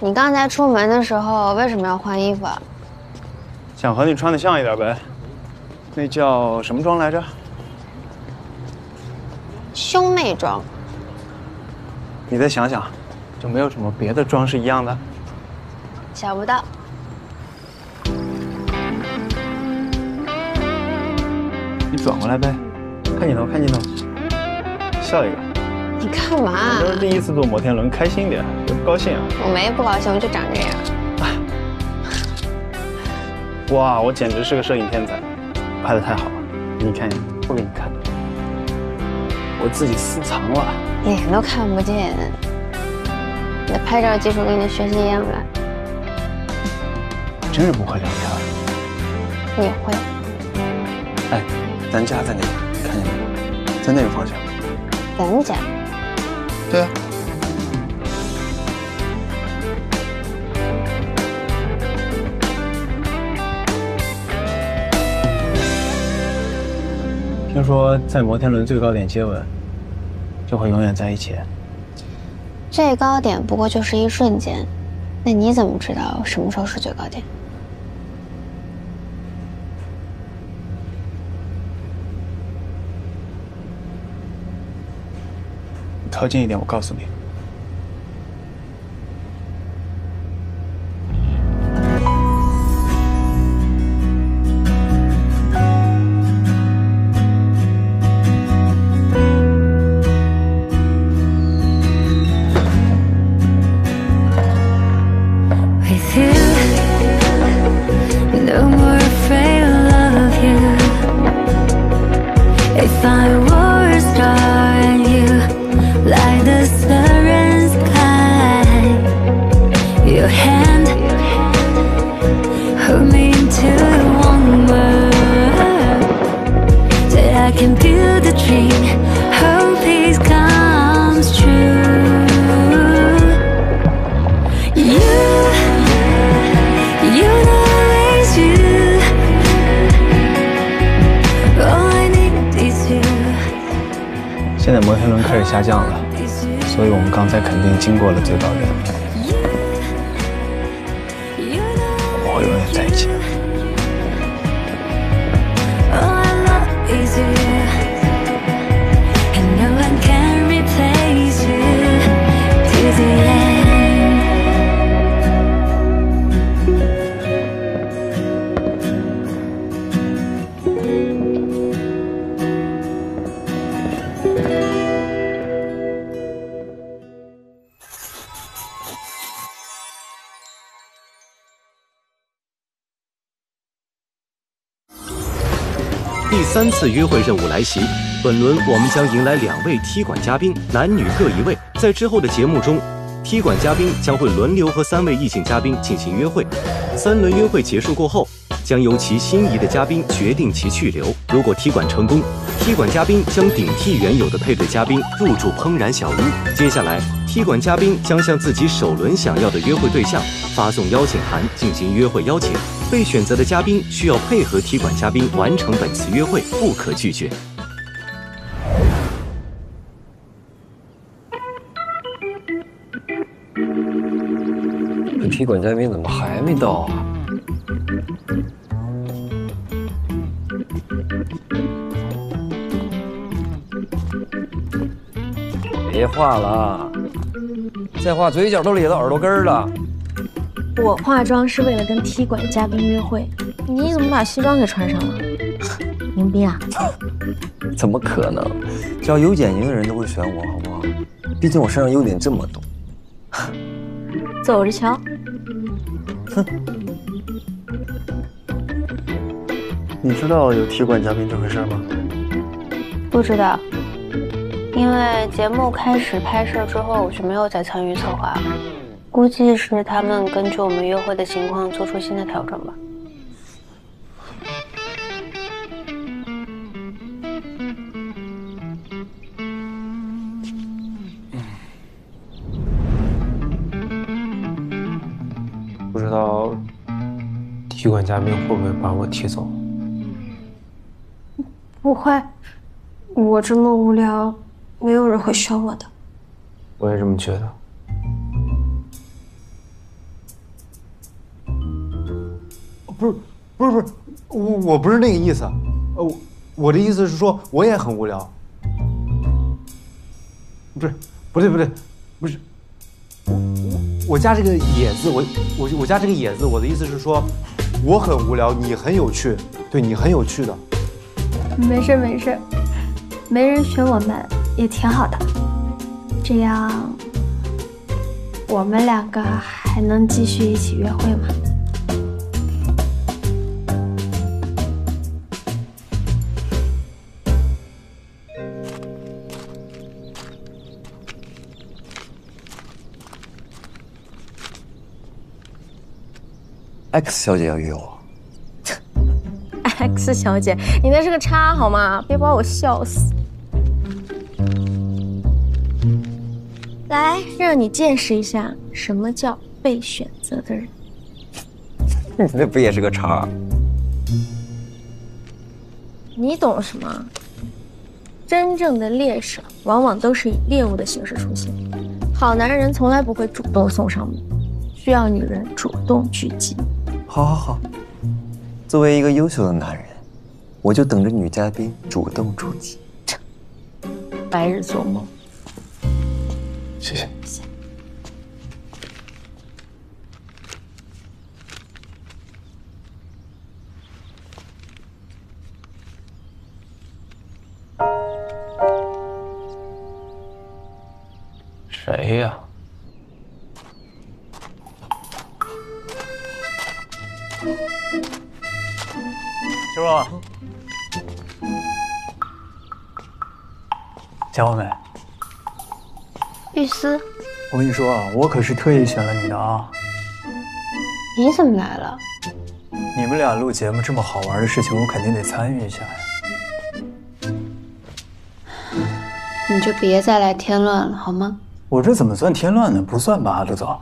你刚才出门的时候为什么要换衣服啊？想和你穿得像一点呗。那叫什么装来着？兄妹装。你再想想，就没有什么别的装是一样的？想不到。 你转过来呗，看镜头，看镜头，笑一个。你干嘛啊？都是第一次坐摩天轮，开心点，别不高兴啊。我没不高兴，我就长这样。哇，我简直是个摄影天才，拍的太好了。你看一眼，我给你看，我自己私藏了，脸都看不见。你的拍照技术跟你的学习一样烂。真是不会聊天。你会。 哎，咱家在哪里？看见没？在那个方向。咱们家。对啊。听说在摩天轮最高点接吻，就会永远在一起。最高点不过就是一瞬间，那你怎么知道什么时候是最高点？ 靠近一点，我告诉你。现在摩天轮开始下降了，所以我们刚才肯定经过了最高点。我会永远在一起的。 第三次约会任务来袭，本轮我们将迎来2位踢馆嘉宾，男女各1位。在之后的节目中，踢馆嘉宾将会轮流和3位异性嘉宾进行约会。3轮约会结束过后，将由其心仪的嘉宾决定其去留。如果踢馆成功，踢馆嘉宾将顶替原有的配对嘉宾入住怦然小屋。接下来，踢馆嘉宾将向自己首轮想要的约会对象发送邀请函进行约会邀请。 被选择的嘉宾需要配合踢馆嘉宾完成本次约会，不可拒绝。这踢馆嘉宾怎么还没到啊？别画了，再画嘴角都咧到耳朵根儿了。 我化妆是为了跟踢馆嘉宾约会，你怎么把西装给穿上了？迎宾啊？怎么可能？只要有眼睛的人都会选我，好不好？毕竟我身上优点这么多。走着瞧。哼。你知道有踢馆嘉宾这回事吗？不知道，因为节目开始拍摄之后，我就没有再参与策划。 估计是他们根据我们约会的情况做出新的调整吧。不知道踢馆嘉宾会不会把我踢走？不会，我这么无聊，没有人会选我的。我也这么觉得。不是，我不是那个意思，我的意思是说我也很无聊。不对，我加这个也字，我加这个也字，我的意思是说我很无聊，你很有趣，对你很有趣的。没事，没人学我们也挺好的，这样我们两个还能继续一起约会吗？ X 小姐要约我。X 小姐，你那是个叉好吗？别把我笑死。来，让你见识一下什么叫被选择的人。你那不也是个叉？你懂什么？真正的猎手往往都是以猎物的形式出现，好男人从来不会主动送上门，需要女人主动狙击。 好，作为一个优秀的男人，我就等着女嘉宾主动出击。白日做梦。谢谢。谁呀？ 师傅，想我没？玉思，我跟你说啊，我可是特意选了你的啊。你怎么来了？你们俩录节目这么好玩的事情，我肯定得参与一下呀。你就别再来添乱了，好吗？我这怎么算添乱呢？不算吧，陆总。